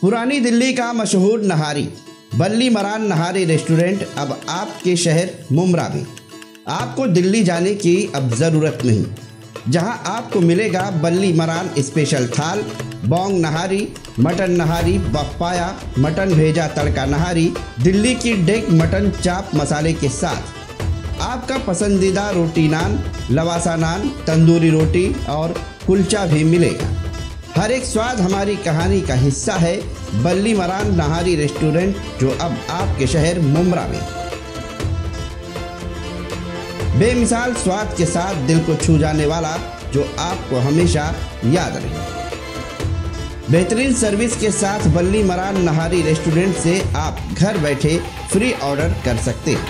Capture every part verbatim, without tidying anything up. पुरानी दिल्ली का मशहूर नहारी बल्ली मरान नहारी रेस्टोरेंट अब आपके शहर मुम्ब्रा में। आपको दिल्ली जाने की अब ज़रूरत नहीं, जहां आपको मिलेगा बल्ली मरान स्पेशल थाल, बोंग नहारी, मटन नहारी, बप्पाया, मटन भेजा तड़का नहारी, दिल्ली की डेक मटन चाप मसाले के साथ आपका पसंदीदा रोटी नान, लवासा नान, तंदूरी रोटी और कुलचा भी मिलेगा। हर एक स्वाद हमारी कहानी का हिस्सा है। बल्ली मरान नहारी रेस्टोरेंट जो अब आपके शहर मुम्ब्रा में बेमिसाल स्वाद के साथ दिल को छू जाने वाला, जो आपको हमेशा याद रहे। बेहतरीन सर्विस के साथ बल्ली मरान नहारी रेस्टोरेंट से आप घर बैठे फ्री ऑर्डर कर सकते हैं।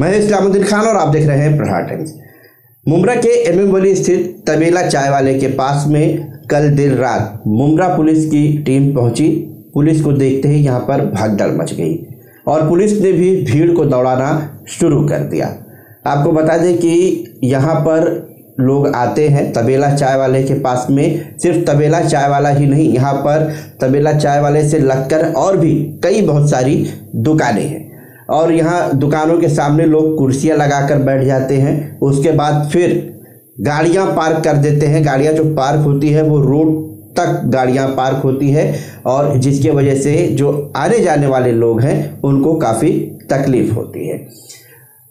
मैं इस्लामुद्दीन खान और आप देख रहे हैं प्रहार टाइम्स। मुम्ब्रा के एमएमवली स्थित तबेला चाय वाले के पास में कल देर रात मुम्ब्रा पुलिस की टीम पहुंची। पुलिस को देखते ही यहां पर भागदौड़ मच गई और पुलिस ने भी भीड़ को दौड़ाना शुरू कर दिया। आपको बता दें कि यहां पर लोग आते हैं तबेला चाय वाले के पास में, सिर्फ तबेला चाय वाला ही नहीं, यहाँ पर तबेला चाय वाले से लगकर और भी कई बहुत सारी दुकानें हैं और यहाँ दुकानों के सामने लोग कुर्सियाँ लगाकर बैठ जाते हैं। उसके बाद फिर गाड़ियाँ पार्क कर देते हैं। गाड़ियाँ जो पार्क होती है वो रोड तक गाड़ियाँ पार्क होती है और जिसके वजह से जो आने जाने वाले लोग हैं उनको काफ़ी तकलीफ़ होती है।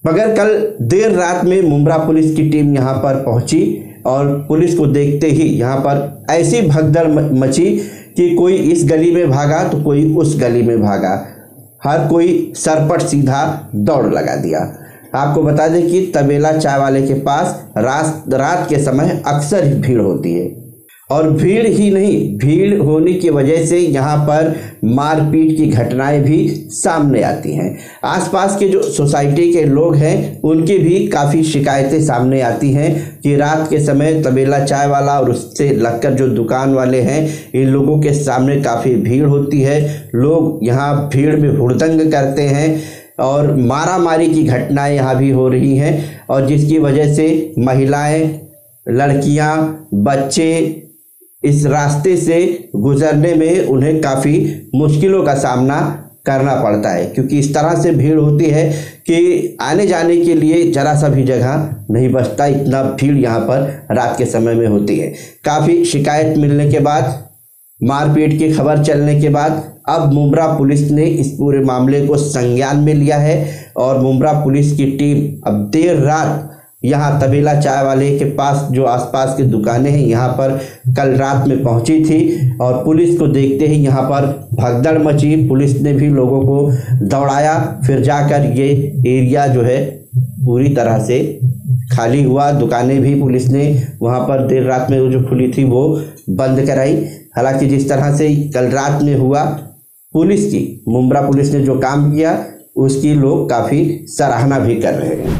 मगर कल देर रात में मुम्ब्रा पुलिस की टीम यहाँ पर पहुँची और पुलिस को देखते ही यहाँ पर ऐसी भगदड़ मची कि कोई इस गली में भागा तो कोई उस गली में भागा, हर कोई सरपट सीधा दौड़ लगा दिया। आपको बता दें कि तबेला चाय वाले के पास रात रात के समय अक्सर ही भीड़ होती है और भीड़ ही नहीं, भीड़ होने की वजह से यहाँ पर मारपीट की घटनाएं भी सामने आती हैं। आसपास के जो सोसाइटी के लोग हैं उनकी भी काफ़ी शिकायतें सामने आती हैं कि रात के समय तबेला चाय वाला और उससे लगकर जो दुकान वाले हैं इन लोगों के सामने काफ़ी भीड़ होती है। लोग यहाँ भीड़ में हुड़दंग करते हैं और मारामारी की घटनाएँ यहाँ भी हो रही हैं और जिसकी वजह से महिलाएँ, लड़कियाँ, बच्चे इस रास्ते से गुजरने में उन्हें काफ़ी मुश्किलों का सामना करना पड़ता है, क्योंकि इस तरह से भीड़ होती है कि आने जाने के लिए जरा सा भी जगह नहीं बचता। इतना भीड़ यहाँ पर रात के समय में होती है। काफ़ी शिकायत मिलने के बाद, मारपीट की खबर चलने के बाद अब मुम्ब्रा पुलिस ने इस पूरे मामले को संज्ञान में लिया है और मुम्ब्रा पुलिस की टीम अब देर रात यहाँ तबेला चाय वाले के पास जो आसपास की दुकानें हैं यहाँ पर कल रात में पहुँची थी और पुलिस को देखते ही यहाँ पर भगदड़ मची। पुलिस ने भी लोगों को दौड़ाया, फिर जाकर ये एरिया जो है पूरी तरह से खाली हुआ। दुकानें भी पुलिस ने वहाँ पर देर रात में जो खुली थी वो बंद कराई। हालांकि जिस तरह से कल रात में हुआ, पुलिस की मुम्ब्रा पुलिस ने जो काम किया उसकी लोग काफ़ी सराहना भी कर रहे हैं।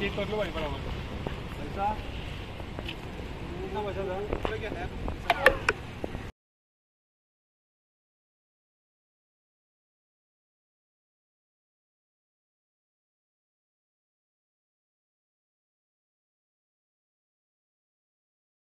चेक कर लो भाई बराबर।